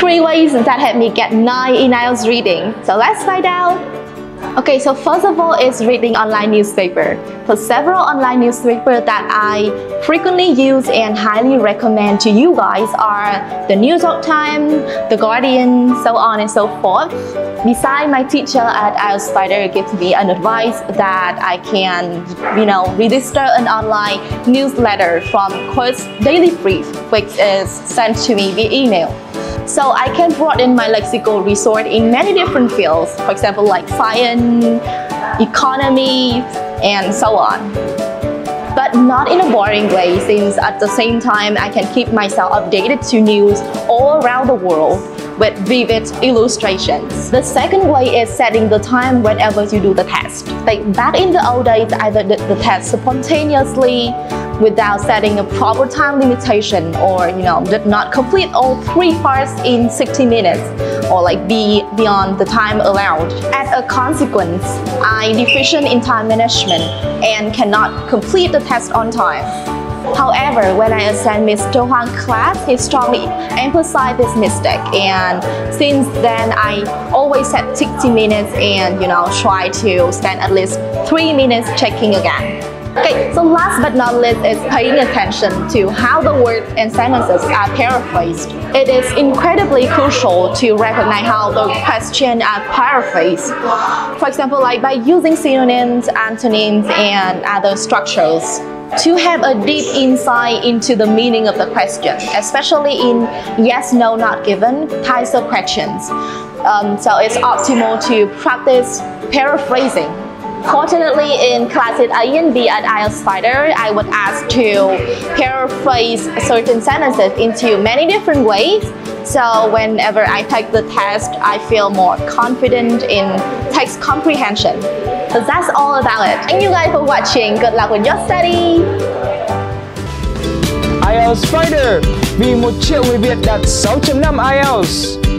3 ways that helped me get 9 in IELTS reading. So let's find out. Okay, so first of all is reading online newspaper. For several online newspapers that I frequently use and highly recommend to you guys are the New York Times, the Guardian, so on and so forth. Besides, my teacher at IELTS Spider gives me an advice that I can, register an online newsletter from Quartz Daily Brief, which is sent to me via email. So I can broaden my lexical resource in many different fields, for example, like science, economy, and so on. But not in a boring way, since at the same time, I can keep myself updated to news all around the world with vivid illustrations. The second way is setting the time whenever you do the test. Like back in the old days, I did the test spontaneously without setting a proper time limitation, or did not complete all 3 parts in 60 minutes, or like be beyond the time allowed. As a consequence, I'm deficient in time management and cannot complete the test on time. However, when I attend Mr. Hoang class, he strongly emphasized this mistake, and since then I always set 60 minutes and try to spend at least 3 minutes checking again. Okay, so last but not least is paying attention to how the words and sentences are paraphrased. It is incredibly crucial to recognize how the questions are paraphrased. For example, like by using synonyms, antonyms, and other structures, to have a deep insight into the meaning of the question, especially in yes, no, not given types of questions. So it's optimal to practice paraphrasing. Fortunately, in classes A and B at IELTS Fighter, I was asked to paraphrase certain sentences into many different ways. So whenever I take the test, I feel more confident in text comprehension. So that's all about it. Thank you guys for watching. Good luck with your study. IELTS Fighter, vì một triệu người Việt đạt 6.5 IELTS.